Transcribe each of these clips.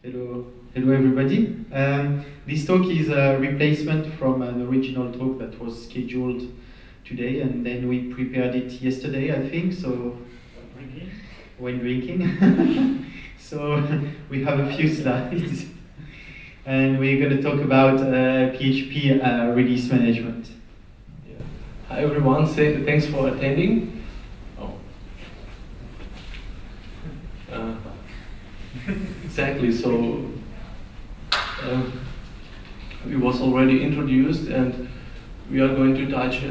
Hello everybody. This talk is a replacement from an original talk that was scheduled today, and then we prepared it yesterday, I think, so when drinking. So we have a few slides, and we're going to talk about PHP release management. Yeah. Hi everyone, thanks for attending. Exactly, so it was already introduced, and we are going to touch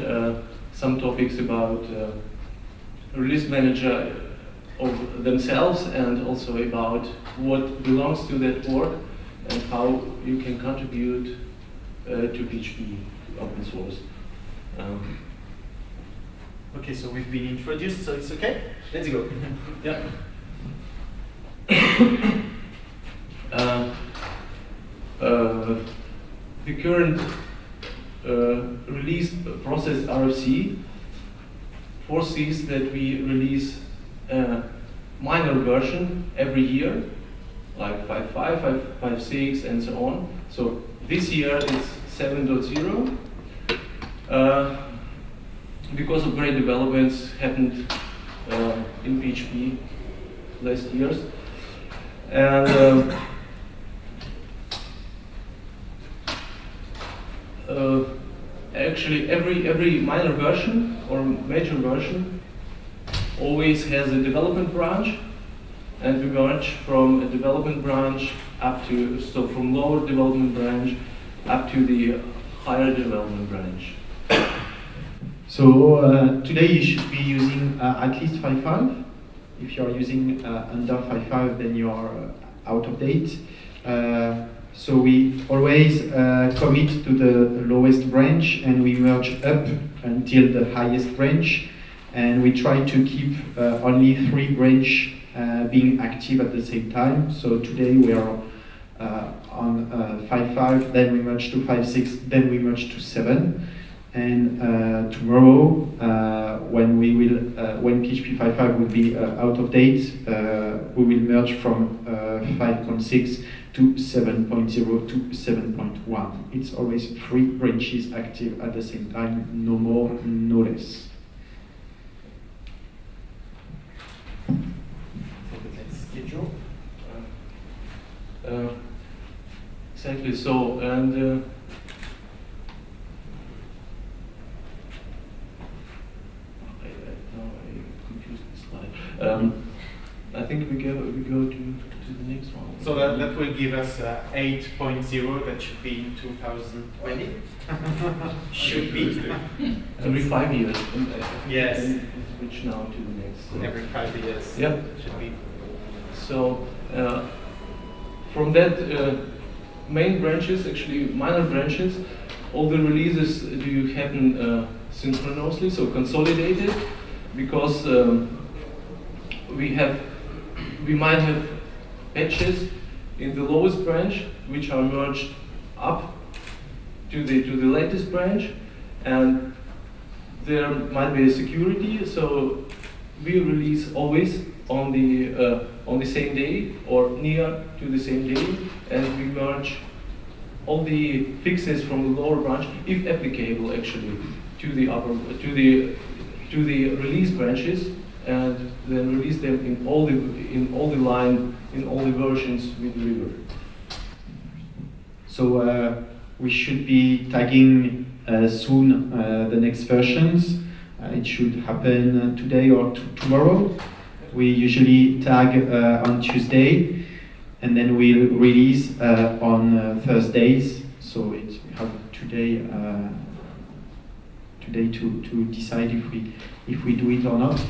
some topics about release manager of themselves, and also about what belongs to that work and how you can contribute to PHP, to open source. Okay, so we've been introduced, so it's okay? Let's go. Yeah. The current release process RFC foresees that we release a minor version every year, like 5.5, 5.6, and so on. So this year it's 7.0. Because of great developments happened in PHP last years. And actually, every minor version or major version always has a development branch, and we branch from a development branch up to, so from lower development branch up to the higher development branch. So today you should be using at least 5.5. If you are using under 5.5, then you are out of date. So we always commit to the lowest branch, and we merge up until the highest branch, and we try to keep only three branches being active at the same time. So today we are on 5.5, then we merge to 5.6, then we merge to 7. And tomorrow, when we will, when PHP 5.5 will be out of date, we will merge from 5.6 to 7.0 to 7.1. It's always three branches active at the same time, no more, no less. Schedule. Exactly. So and. I think we go to the next one. So that will give us 8.0 that should be in 2020. Should be. Every 5 years. Yes. Switch now to the next. So. Every 5 years. Yeah. Should be. So from that main branches, actually minor branches, all the releases do happen synchronously, so consolidated, because we might have patches in the lowest branch which are merged up to the latest branch, and there might be a security, so we release always on the same day or near to the same day, and we merge all the fixes from the lower branch, if applicable, actually to the release branches, and then release them in all the line, in all the versions with River. So we should be tagging soon the next versions. It should happen today or tomorrow. We usually tag on Tuesday, and then we'll release on Thursdays. So we have today to decide if we do it or not.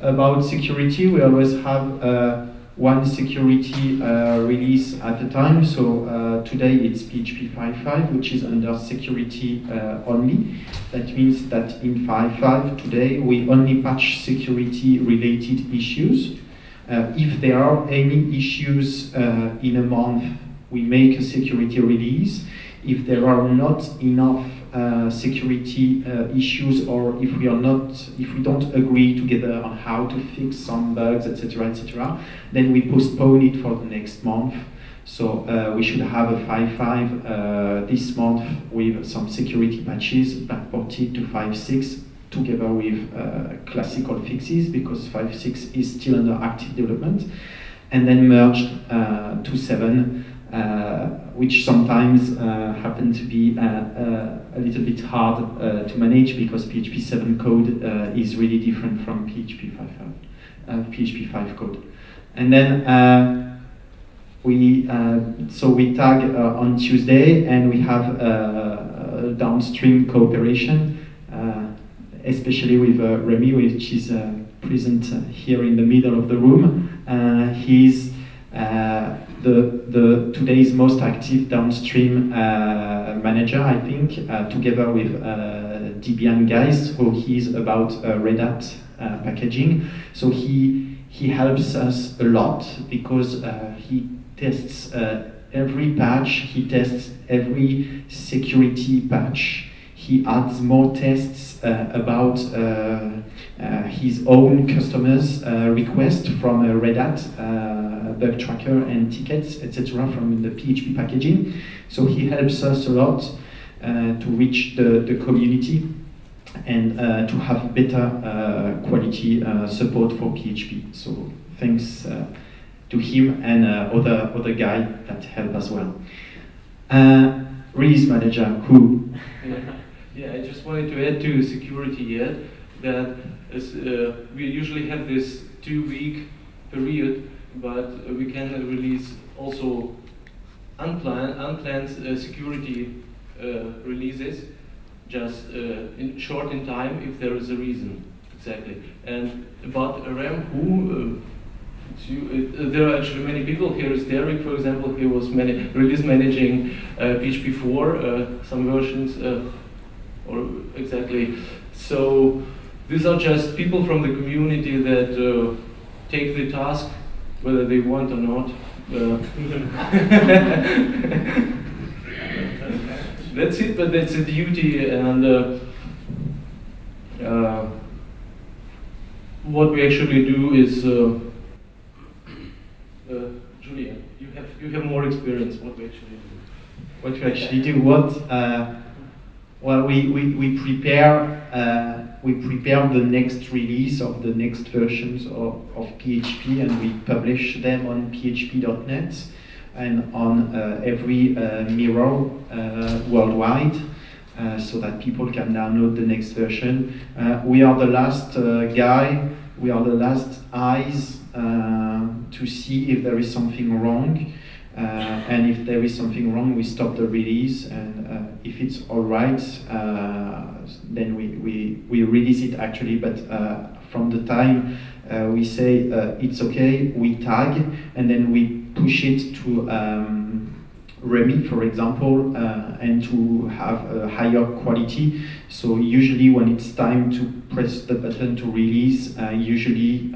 About security, we always have one security release at a time. So today it's PHP 5.5, which is under security only. That means that in 5.5 today we only patch security related issues. If there are any issues in a month, we make a security release. If there are not enough security issues, or if we are not, if we don't agree together on how to fix some bugs, etc., then we postpone it for the next month. So we should have a 5.5 this month with some security patches backported to 5.6 together with classical fixes, because 5.6 is still under active development, and then merged to 7, which sometimes happen to be a little bit hard to manage, because PHP 7 code is really different from PHP 5.5, PHP 5 code. And then we tag on Tuesday, and we have downstream cooperation, especially with Remy, which is present here in the middle of the room. He's today's most active downstream manager, I think, together with Debian guys, who he's about Red Hat packaging. So he helps us a lot, because he tests every patch, he tests every security patch, he adds more tests about his own customers' request from a Red Hat bug tracker and tickets, etc., from the PHP packaging. So he helps us a lot to reach the community and to have better quality support for PHP. So thanks to him and other guy that helped as well. Release manager, who? Yeah, I just wanted to add to security here that we usually have this 2-week period, but we can release also unplanned security releases, just in time if there is a reason, exactly. And about RAM, who? There are actually many people. Here is Derek, for example. He was release managing PHP 4, some versions, or exactly. So these are just people from the community that take the task, whether they want or not. That's it, but that's a duty. And what we actually do is. Julien, you have more experience. What we actually do? What we actually do? What? Well, we prepare the next release of the next versions of PHP, and we publish them on PHP.net and on every mirror worldwide, so that people can download the next version. We are the last guy. We are the last eyes. To see if there is something wrong, and if there is something wrong, we stop the release, and if it's all right, then we release it actually. But from the time we say it's okay, we tag, and then we push it to Remy, for example, and to have a higher quality. So usually when it's time to press the button to release, usually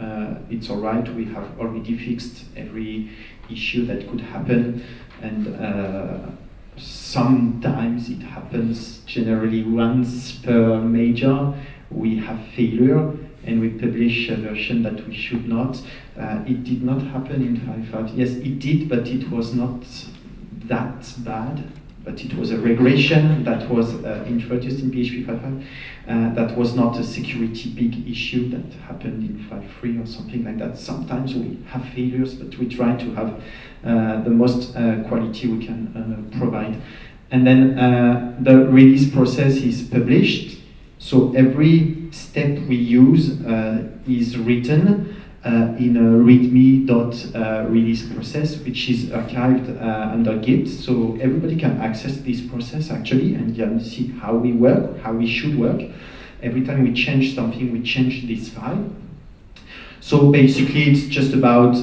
it's all right. We have already fixed every issue that could happen. And sometimes it happens, generally once per major, we have failure and we publish a version that we should not. It did not happen in 5.5. Yes, it did, but it was not that bad, but it was a regression that was introduced in PHP 5.5. That was not a security big issue that happened in 5.3 or something like that. Sometimes we have failures, but we try to have the most quality we can provide. And then the release process is published. So every step we use is written in a readme.release process, which is archived under Git, so everybody can access this process actually and can see how we work, how we should work. Every time we change something, we change this file. So basically it's just about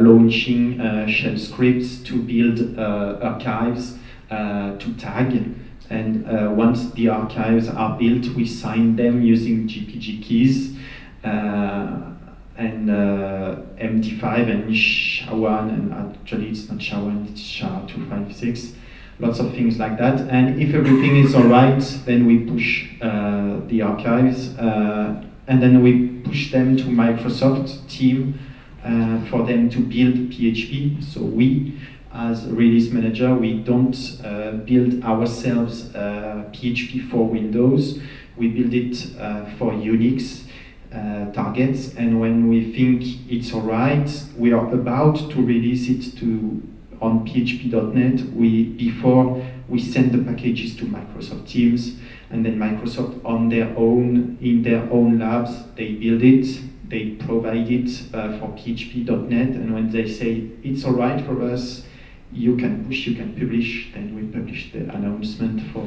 launching shell scripts to build archives, to tag, and once the archives are built, we sign them using GPG keys. And MD5 and SHA1, and actually it's not SHA1, it's SHA256. lots of things like that. And if everything is all right, then we push the archives and then we push them to Microsoft Teams for them to build PHP. So we, as a release manager, we don't build ourselves PHP for Windows. We build it for Unix targets, and when we think it's all right, we are about to release it to on php.net, before we send the packages to Microsoft Teams, and then Microsoft on their own, in their own labs, they build it, they provide it for php.net, and when they say it's all right for us, you can push, you can publish, then we publish the announcement for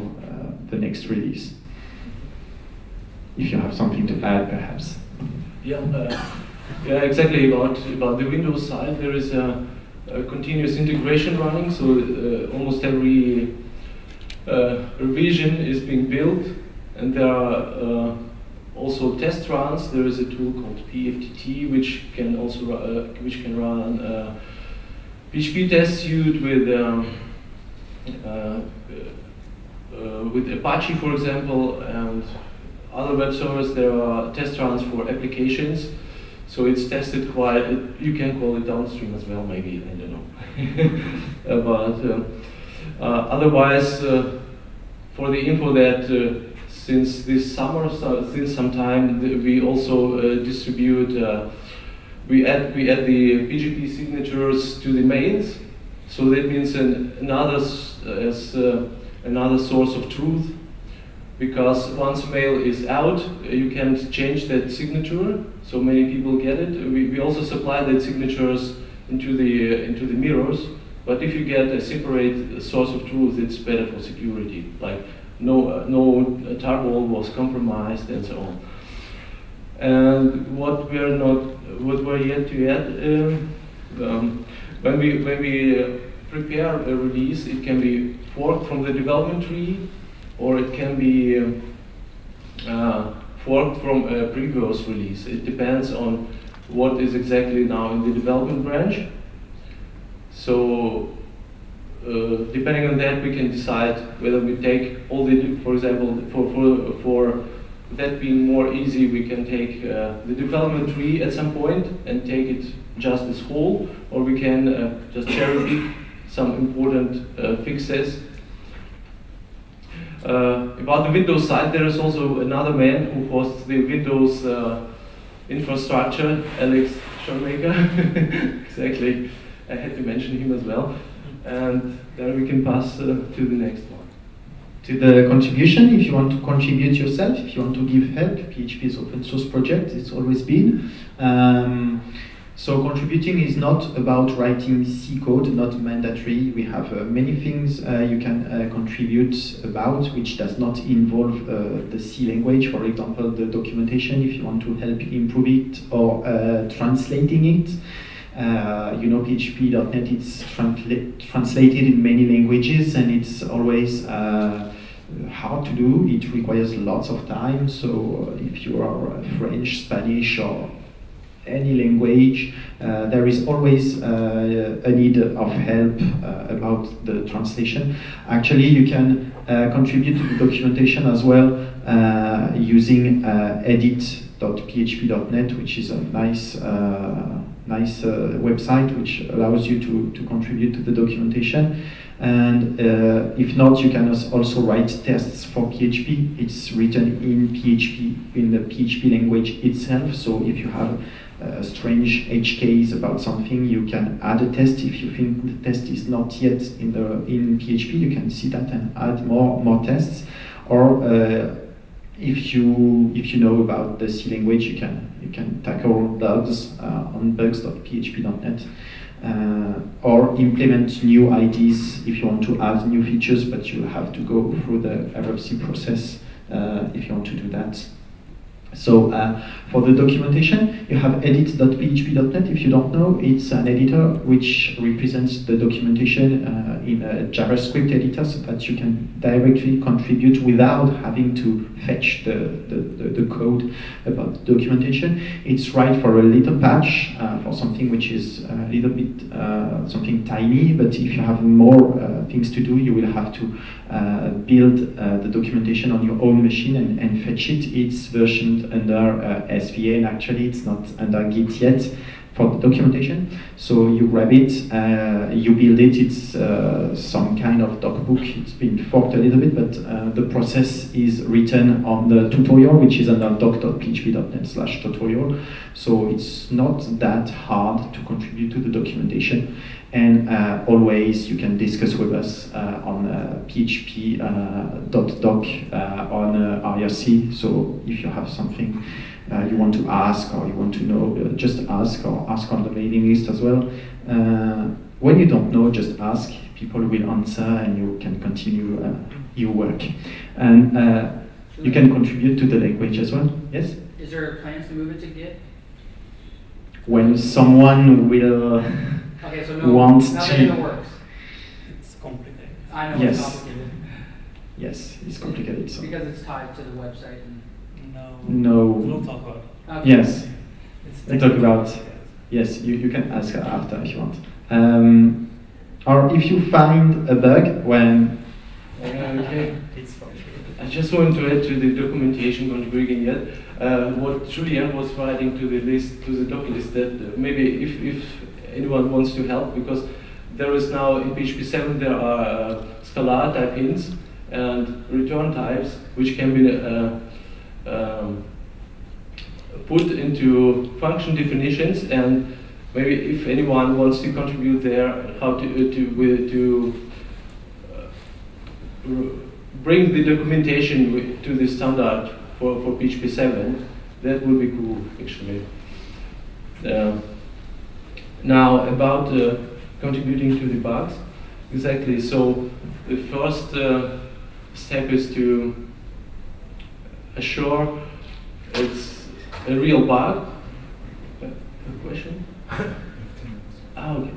the next release. If you have something to add, perhaps. Yeah, exactly. About the Windows side, there is a continuous integration running, so almost every revision is being built, and there are also test runs. There is a tool called PFTT, which can also run a PHP test suite with Apache, for example, and other web servers. There are test runs for applications, so it's tested quite, you can call it downstream as well, maybe, I don't know. But otherwise, for the info that since this summer, so since some time, we also distribute, we add the PGP signatures to the mains, so that means another source of truth. Because once mail is out, you can't change that signature. So many people get it. We also supply that signatures into the mirrors. But if you get a separate source of truth, it's better for security. Like no tarball was compromised and so on. And when we prepare a release, it can be forked from the development tree, or it can be forked from a previous release. It depends on what is exactly now in the development branch. So depending on that, we can decide whether we take all the, for example, for that being more easy, we can take the development tree at some point and take it just as whole, or we can just cherry pick some important fixes. About the Windows side, there is also another man who hosts the Windows infrastructure, Alex Schermaker. Exactly, I had to mention him as well. And then we can pass to the next one. To the contribution, if you want to contribute yourself, if you want to give help, PHP is open source project, it's always been. So contributing is not about writing C code, not mandatory. We have many things you can contribute about, which does not involve the C language. For example, the documentation, if you want to help improve it, or translating it. You know, php.net, it's translated in many languages, and it's always hard to do. It requires lots of time. So if you are French, Spanish, or any language, there is always a need of help about the translation. Actually, you can contribute to the documentation as well using edit.php.net, which is a nice website which allows you to contribute to the documentation. And if not, you can also write tests for PHP. It's written in PHP, in the PHP language itself. So if you have strange HKs about something, you can add a test. If you think the test is not yet in PHP, you can see that and add more tests. Or if you know about the C language, you can tackle bugs on bugs.php.net. Or implement new IDs if you want to add new features, but you have to go through the RFC process if you want to do that. So for the documentation, you have edit.php.net. If you don't know, it's an editor which represents the documentation in a JavaScript editor so that you can directly contribute without having to fetch the code about documentation. It's right for a little patch, for something which is a little bit something tiny, but if you have more things to do, you will have to build the documentation on your own machine and fetch it. It's version under SVN, actually it's not under Git yet for the documentation. So you grab it, you build it, it's some kind of doc book, it's been forked a little bit, but the process is written on the tutorial, which is under doc.php.net/tutorial. So it's not that hard to contribute to the documentation. And always you can discuss with us on php.doc on RFC. So if you have something you want to ask or you want to know, just ask, or ask on the mailing list as well. When you don't know, just ask. People will answer and you can continue your work. And you can contribute to the language as well. Yes? Is there plans to move it to Git? When someone will... Okay, so no, nothing in the works. It's complicated. I know, yes. It's complicated. Yes, it's complicated. So. Because it's tied to the website. And no. We don't talk about it. Okay. Yes. We talk about it. Yes, you can ask her after if you want. Or if you find a bug when... Okay. It's I just want to add to the documentation contributing yet. What Julien was writing to the list, to the doc list, that maybe if anyone wants to help, because there is now in PHP 7 there are scalar type hints and return types which can be put into function definitions, and maybe if anyone wants to contribute there, how to bring the documentation to the standard for PHP 7, that would be cool actually. Now about contributing to the bugs, exactly, so the first step is to assure it's a real bug. A question? Okay.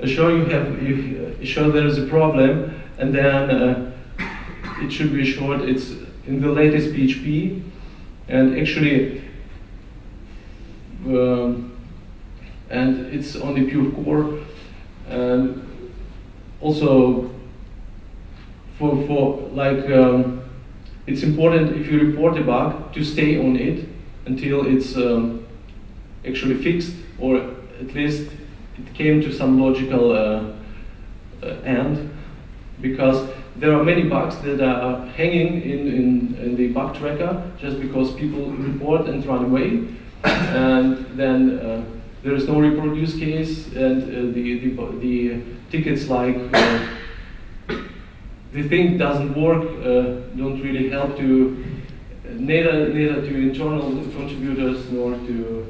Assure you there is a problem, and then it should be assured it's in the latest PHP, and actually and it's on the pure core, and also for like it's important if you report a bug to stay on it until it's actually fixed, or at least it came to some logical end, because there are many bugs that are hanging in the bug tracker just because people report and run away. And then there is no reproduce case, and the tickets like the thing doesn't work don't really help to neither to internal contributors nor to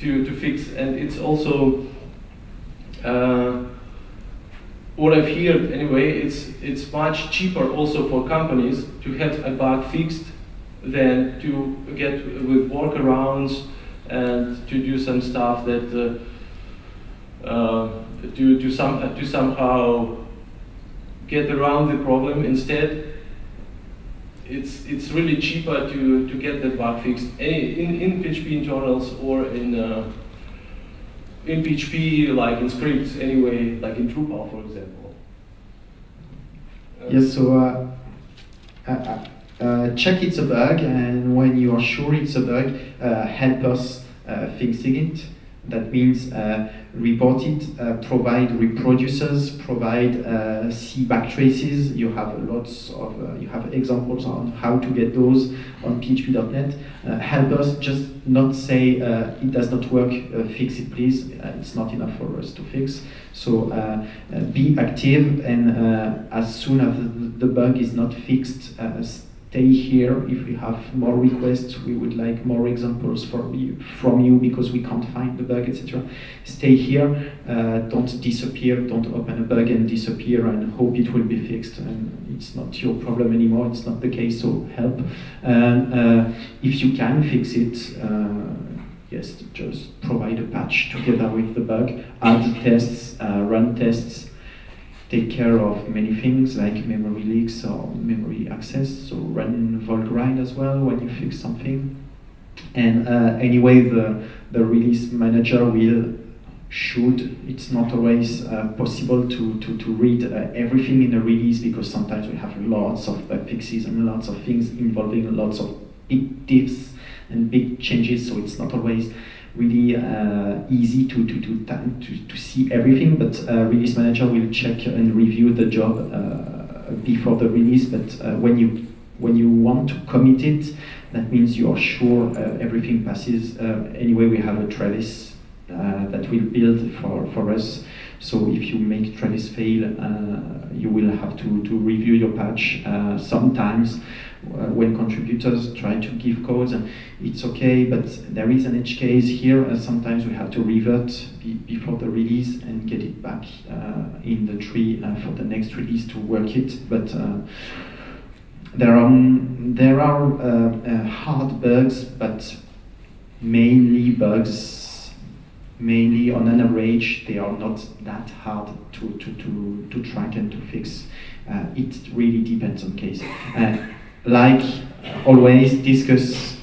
to fix. And it's also what I've heard anyway. It's much cheaper also for companies to have a bug fixed than to get with workarounds and to do some stuff that to somehow get around the problem. Instead, it's really cheaper to get that bug fixed in PHP internals or in PHP, like in scripts anyway, like in Drupal, for example. Yes. So. Check it's a bug, and when you are sure it's a bug, help us fixing it. That means report it, provide reproducers, provide C backtraces. You have lots of you have examples on how to get those on php.net. Help us, just not say it does not work, fix it please. It's not enough for us to fix. So be active, and as soon as the bug is not fixed, stay here. If we have more requests, we would like more examples from you because we can't find the bug, etc. Stay here, don't disappear, don't open a bug and disappear and hope it will be fixed. And it's not your problem anymore, it's not the case, so help. And if you can fix it, yes, just provide a patch together with the bug, add tests, run tests, take care of many things like memory leaks or memory access, so run Valgrind as well when you fix something. And anyway, the release manager will, should, it's not always possible to read everything in a release because sometimes we have lots of bug fixes and lots of things involving lots of big diffs and big changes, so it's not always really easy to see everything, but release manager will check and review the job before the release. But when you want to commit it, that means you are sure everything passes. Anyway, we have a Travis that will build for us. So if you make Travis fail, you will have to review your patch. Sometimes when contributors try to give codes, it's okay, but there is an edge case here, and sometimes we have to revert before the release and get it back in the tree for the next release to work it. But there are hard bugs, but mainly bugs. Mainly on an average, they are not that hard to track and to fix. It really depends on case. Like always, discuss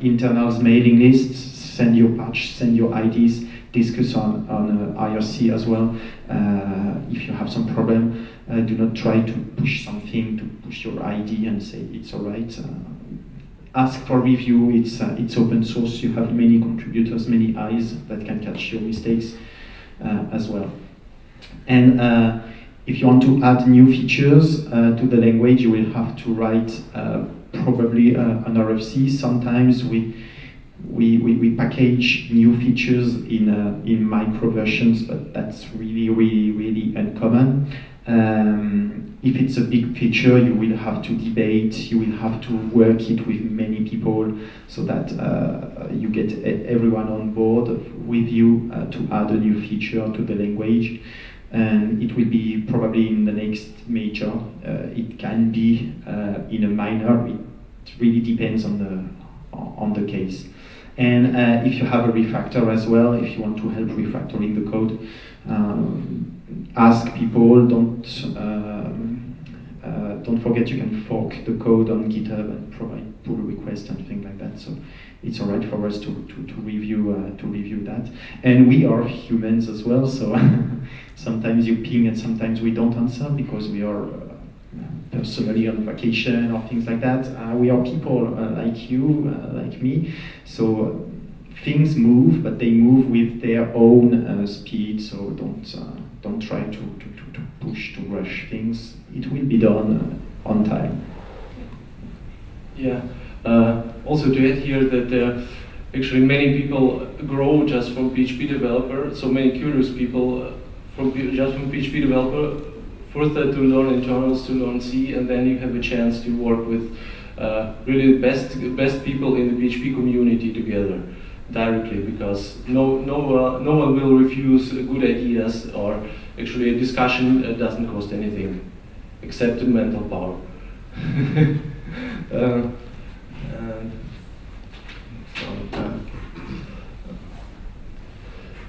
internals mailing lists, send your patch, send your IDs, discuss on IRC as well. If you have some problem, do not try to push something, to push your ID and say it's all right. Ask for review, it's open source, you have many contributors, many eyes that can catch your mistakes as well. And if you want to add new features to the language, you will have to write probably an RFC. Sometimes we package new features in micro versions, but that's really uncommon. If it's a big feature, you will have to debate, you will have to work it with many people so that you get everyone on board with you to add a new feature to the language. And it will be probably in the next major, it can be in a minor, it really depends on the case. And if you have a refactor as well, if you want to help refactoring the code, ask people, don't forget you can fork the code on GitHub and provide pull requests and things like that. So it's all right for us to review that. And we are humans as well, so sometimes you ping and sometimes we don't answer because we are personally on vacation or things like that. We are people like you, like me. So things move, but they move with their own speed. So don't try to push, to rush things. It will be done on time. Yeah. Also to add here that actually many people grow just from PHP developer. So many curious people just from PHP developer, first to learn internals, to learn C, and then you have a chance to work with really the best people in the PHP community together directly, because no one will refuse good ideas, or actually a discussion doesn't cost anything except the mental power.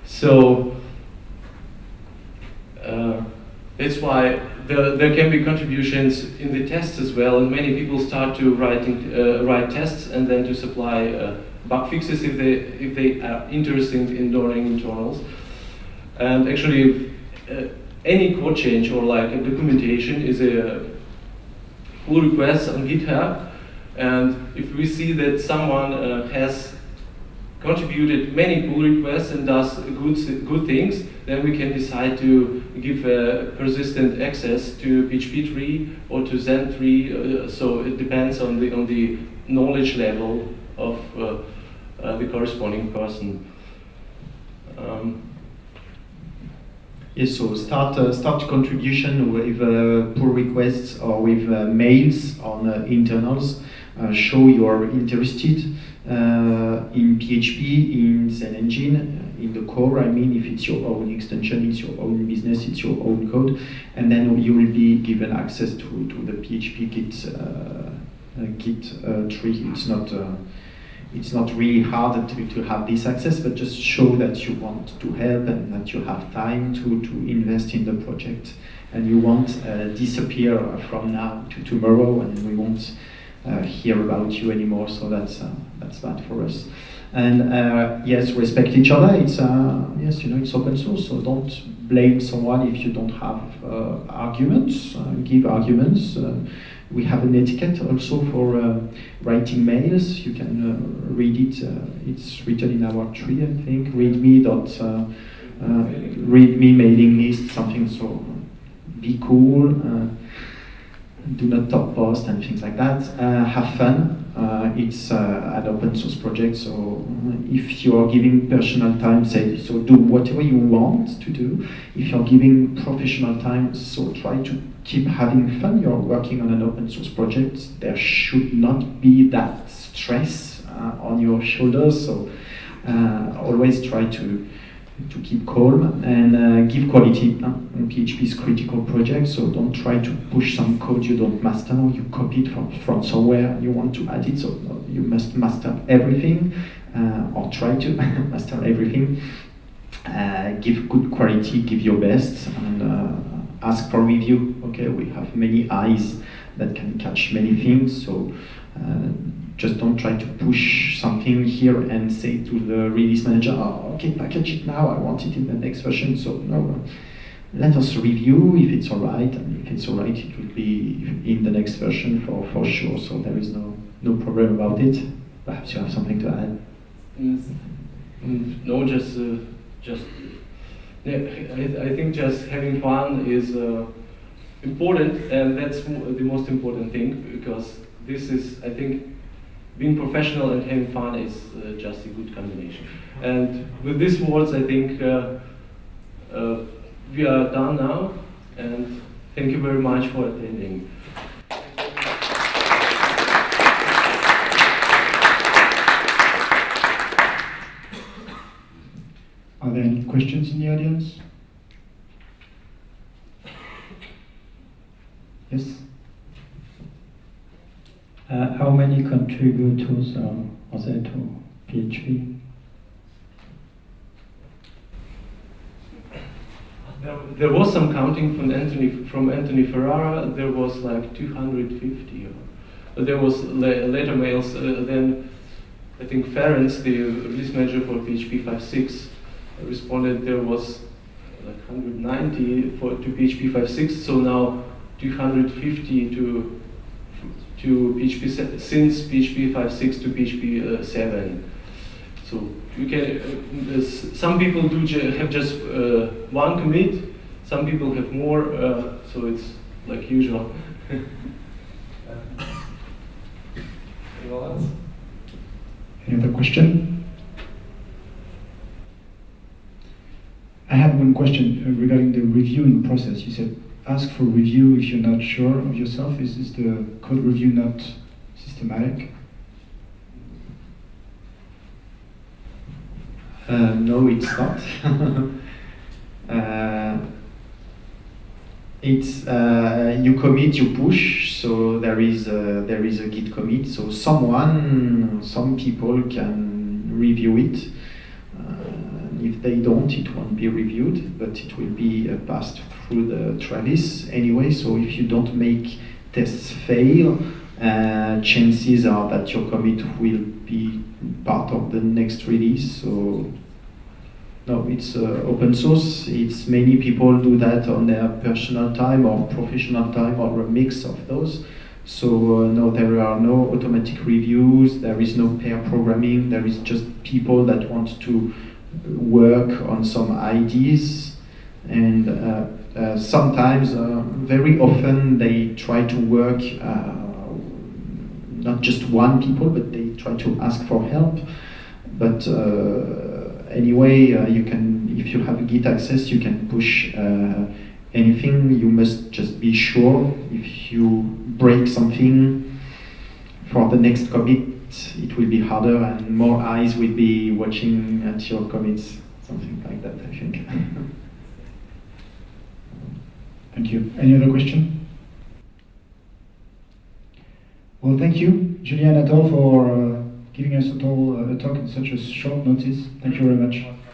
So that's why there can be contributions in the tests as well, and many people start to write tests and then to supply bug fixes if they are interested in learning internals. And actually, any code change or like a documentation is a pull request on GitHub. And if we see that someone has contributed many pull requests and does good things, then we can decide to give persistent access to PHP tree or to Zend tree. So it depends on the knowledge level of the corresponding person. Yes, so start contribution with pull requests or with mails on internals. Show you are interested in PHP, in Zend Engine, in the core. I mean, if it's your own extension, it's your own business, it's your own code, and then you will be given access to the PHP Git tree. It's not really hard to have this access, but just show that you want to help and that you have time to invest in the project, and you won't disappear from now to tomorrow, and we won't hear about you anymore. So that's bad for us. And yes, respect each other. It's yes, you know, it's open source, so don't blame someone if you don't have arguments. Give arguments. We have an etiquette also for writing mails. You can read it. It's written in our tree, I think. Readme mailing list, something. So be cool. Do not top post and things like that. Have fun. It's an open source project, so if you are giving personal time, say so. Do whatever you want to do. If you are giving professional time, so try to keep having fun. You are working on an open source project. There should not be that stress on your shoulders. So always try to keep calm and give quality. PHP is critical project, so don't try to push some code you don't master. You copy it from somewhere, you want to add it, so you must master everything, or try to master everything. Give good quality, give your best, and ask for review. Okay, we have many eyes that can catch many things, so just don't try to push something here and say to the release manager, oh, okay, package it now, I want it in the next version. So no, let us review if it's all right, and if it's all right, it will be in the next version for sure. So there is no problem about it. Perhaps you have something to add? No, I think just having fun is important, and that's the most important thing, because this is, I think, being professional and having fun is just a good combination. And with these words, I think we are done now. And thank you very much for attending. Are there any questions in the audience? Yes? How many contributors are there to PHP? There was some counting from Anthony Ferrara. There was like 250. There was later mails. Then I think Ferenc, the release manager for PHP 5.6, responded. There was like 190 to PHP 5.6. So now 250 to PHP, since PHP 5.6 to PHP 7. So you can, some people have just one commit, some people have more, so it's like usual. Any other question? I have one question regarding the reviewing process. You said ask for review if you're not sure of yourself. Is the code review not systematic? No, it's not. It's you commit, you push. So there is a Git commit. So some people can review it. If they don't, it won't be reviewed, but it will be passed through the Travis anyway. So if you don't make tests fail, chances are that your commit will be part of the next release. So no, it's open source. It's many people do that on their personal time or professional time or a mix of those. So no, there are no automatic reviews. There is no pair programming. There is just people that want to work on some ideas, and sometimes, very often, they try to work not just one people, but they try to ask for help. But anyway, you can if you have Git access, you can push anything. You must just be sure if you break something for the next commit, it will be harder and more eyes will be watching at your commits. Something like that, I think. Thank you. Any other question? Well, thank you, Julien and Anatol, for giving us a talk in such a short notice. Thank you very much.